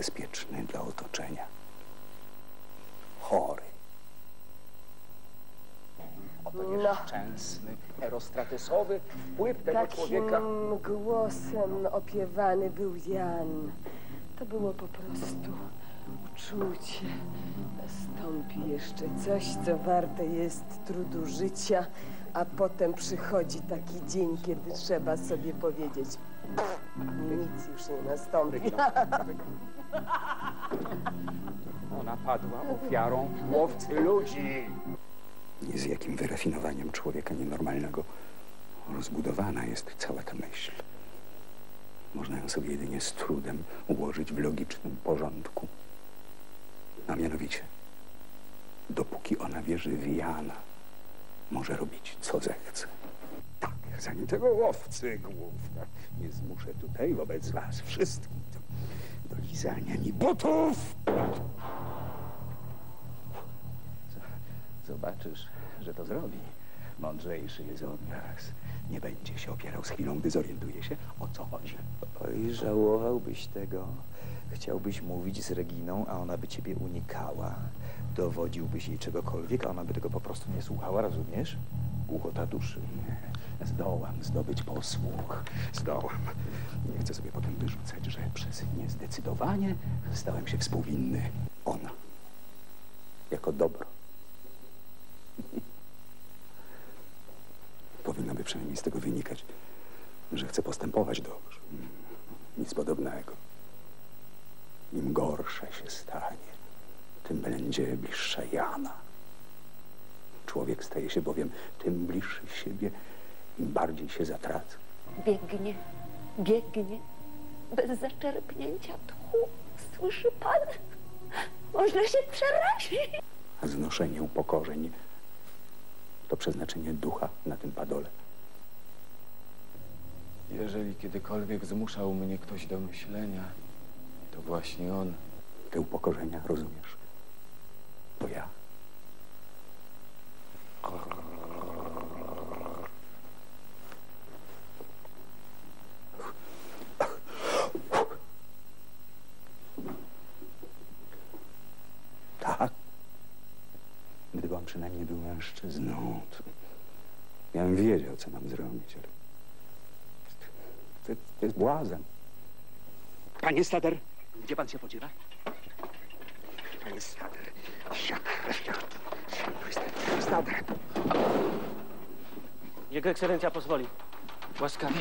niebezpieczny dla otoczenia. Chory. Oto nieszczęsny, erostratesowy wpływ tego człowieka. Takim głosem opiewany był Jan. To było po prostu uczucie. Nastąpi jeszcze coś, co warte jest trudu życia, a potem przychodzi taki dzień, kiedy trzeba sobie powiedzieć: nic już nie nastąpi. Ona padła ofiarą łowcy ludzi. I z jakim wyrafinowaniem człowieka nienormalnego rozbudowana jest cała ta myśl. Można ją sobie jedynie z trudem ułożyć w logicznym porządku. A mianowicie, dopóki ona wierzy w Jana, może robić co zechce. Tak, zanim tego łowcy głów nie zmuszę tutaj wobec was wszystkich do lizania mi butów. Zobaczysz, że to zrobi. Mądrzejszy jest od nas. Nie będzie się opierał z chwilą, gdy zorientuje się, o co chodzi. Oj, żałowałbyś tego. Chciałbyś mówić z Reginą, a ona by ciebie unikała. Dowodziłbyś jej czegokolwiek, a ona by tego po prostu nie słuchała, rozumiesz? Głuchota duszy. Zdołam zdobyć posłuch. Zdołam. Nie chcę sobie potem wyrzucać, że przez niezdecydowanie stałem się współwinny. Ona. Jako dobro. Powinno by przynajmniej z tego wynikać, że chcę postępować dobrze. Nic podobnego. Im gorsza się stanie, tym będzie bliższa Jana. Człowiek staje się bowiem tym bliższy siebie, im bardziej się zatraca. Biegnie, biegnie, bez zaczerpnięcia tchu. Słyszy pan? Można się przerazić. A znoszenie upokorzeń to przeznaczenie ducha na tym padole. Jeżeli kiedykolwiek zmuszał mnie ktoś do myślenia, to właśnie on. Te upokorzenia, rozumiesz? To ja. Tak. Gdyby on przynajmniej był mężczyzną, to ja bym wiedział, co mam zrobić, ale to jest błazen. Panie Stauder! Gdzie pan się podziela? Panie Stauder, Stauder. Jego ekscelencja pozwoli. Łaskawie.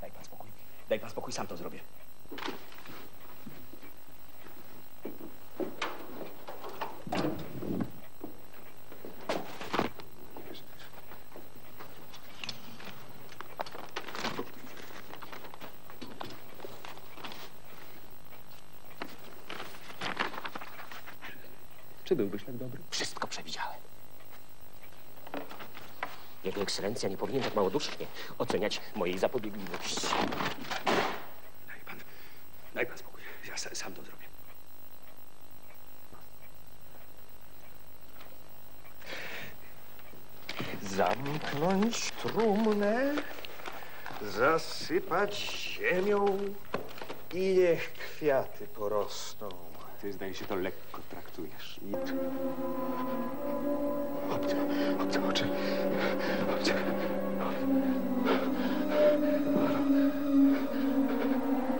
Daj pan spokój. Daj pan spokój, sam to zrobię. Czy byłbyś tak dobry? Wszystko przewidziałem. Jego ekscelencja nie powinien tak małodusznie oceniać mojej zapobiegliwości. Daj pan spokój. Ja sam to zrobię. Zamknąć trumnę, zasypać ziemią i niech kwiaty porosną. Ty, zdaje się, to lekko traktujesz. Nic. Obce oczy. Obce.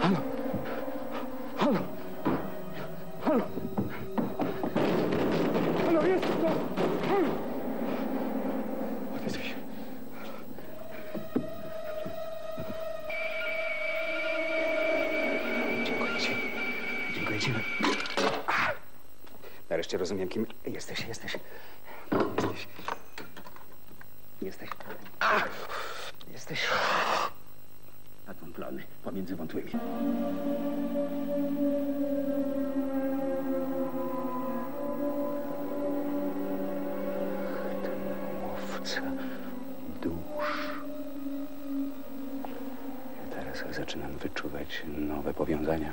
Halo. Halo. Halo. Halo, jest to. Halo. Odezwij się. Dziękuję ci. Dziękuję ci. Nareszcie rozumiem, kim jesteś. Jesteś. Ach! Jesteś natąplony pomiędzy wątłymi. Ten łowca dusz. Ja teraz zaczynam wyczuwać nowe powiązania.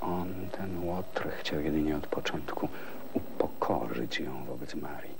On, ten łotr, chciał jedynie od początku upokorzyć ją wobec Marii.